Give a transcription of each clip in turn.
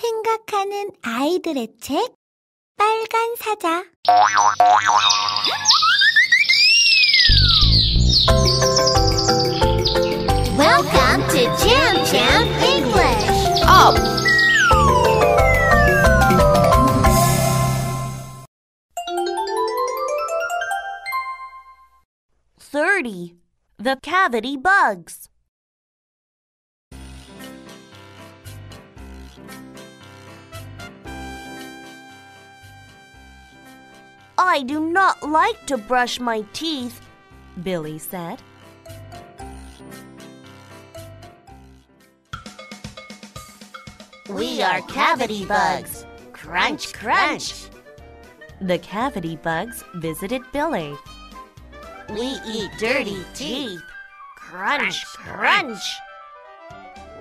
생각하는 아이들의 책, 빨간사자. Welcome to Jam Jam English. Up! The cavity bugs. I do not like to brush my teeth, Billy said. We are cavity bugs. Crunch, crunch. The cavity bugs visited Billy. We eat dirty teeth. Crunch, crunch.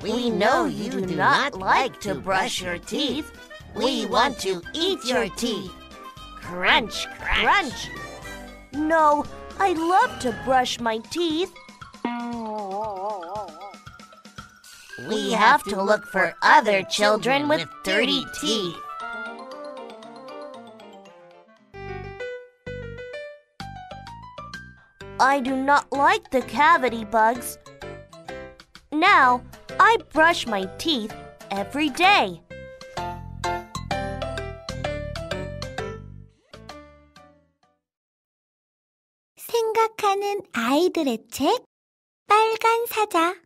We know you do not like to brush your teeth. We want to eat your teeth. Crunch, crunch. No, I love to brush my teeth. We have to look for other children with dirty teeth. I do not like the cavity bugs. Now, I brush my teeth every day. 생각하는 아이들의 책, 빨간사자.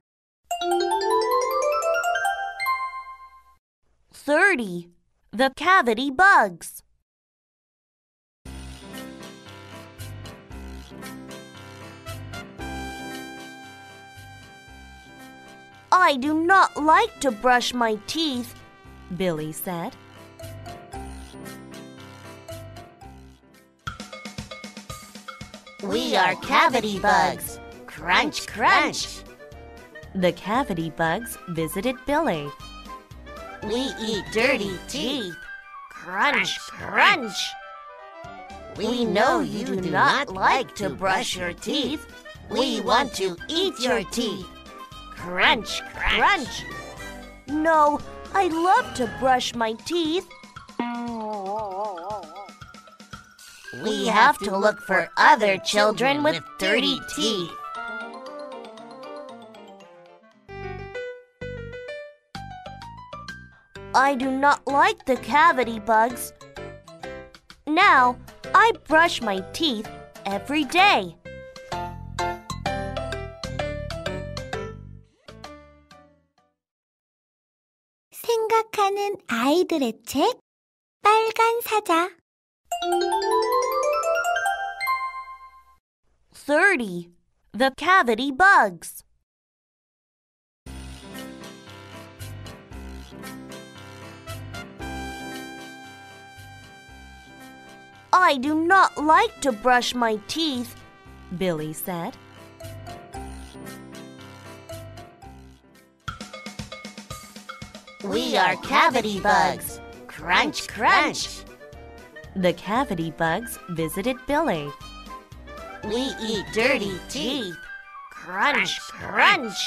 30. The cavity bugs. I do not like to brush my teeth, Billy said. We are cavity bugs. Crunch, crunch. The cavity bugs visited Billy. We eat dirty teeth. Crunch, crunch. We know you do not like to brush your teeth. We want to eat your teeth. Crunch, crunch. No, I love to brush my teeth. We have to look for other children with dirty teeth. I do not like the cavity bugs. Now, I brush my teeth every day. 생각하는 아이들의 책, 빨간사자. 30. The cavity bugs. I do not like to brush my teeth, Billy said. We are cavity bugs. Crunch, crunch. The cavity bugs visited Billy. We eat dirty teeth. Crunch, crunch.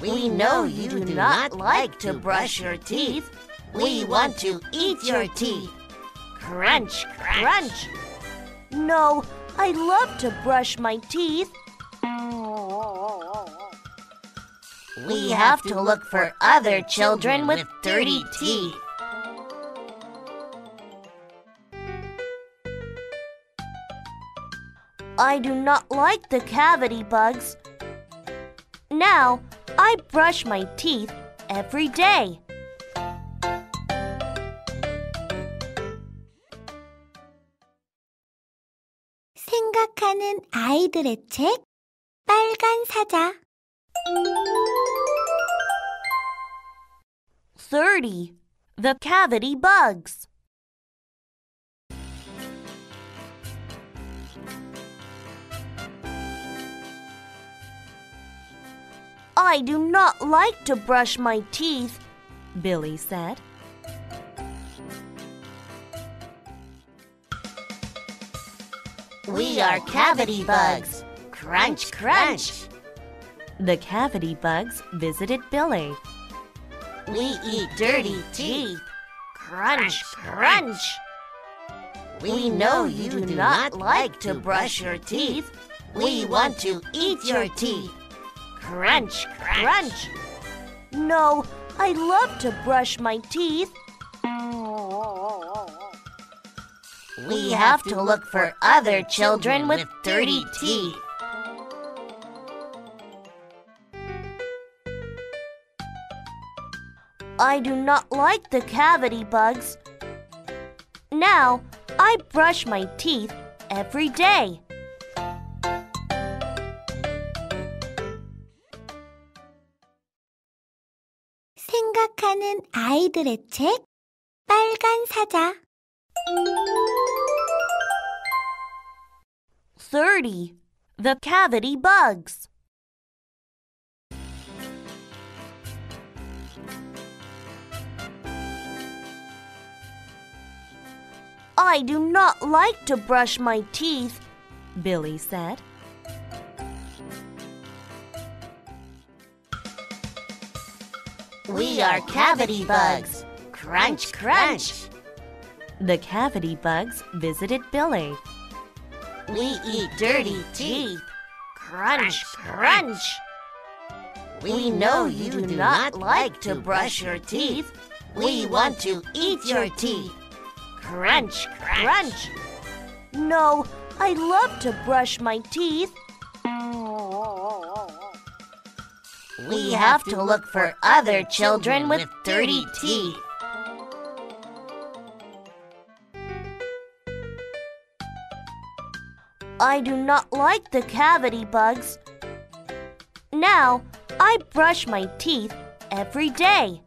We know you do not like to brush your teeth. We want to eat your teeth. Crunch, crunch. No, I love to brush my teeth. We have to look for other children with dirty teeth. I do not like the cavity bugs. Now, I brush my teeth every day. 생각하는 아이들의 책, 빨간사자. 30. The cavity bugs. I do not like to brush my teeth, Billy said. We are cavity bugs. Crunch, crunch. The cavity bugs visited Billy. We eat dirty teeth. Crunch, crunch. We know you do not like to brush your teeth. We want to eat your teeth. Crunch, crunch. No, I love to brush my teeth. We have to look for other children with dirty teeth. I do not like the cavity bugs. Now, I brush my teeth every day. 생각하는 아이들의 책, 빨간 사자. 30. The cavity bugs. I do not like to brush my teeth, Billy said. We are cavity bugs. Crunch, crunch. The cavity bugs visited Billy. We eat dirty teeth. Crunch, crunch. We know you do not like to brush your teeth. We want to eat your teeth. Crunch, crunch. No, I love to brush my teeth. We have to look for other children with dirty teeth. I do not like the cavity bugs. Now, I brush my teeth every day.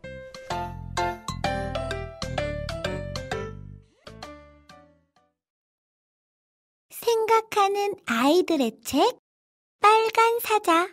생각하는 아이들의 책, 빨간 사자.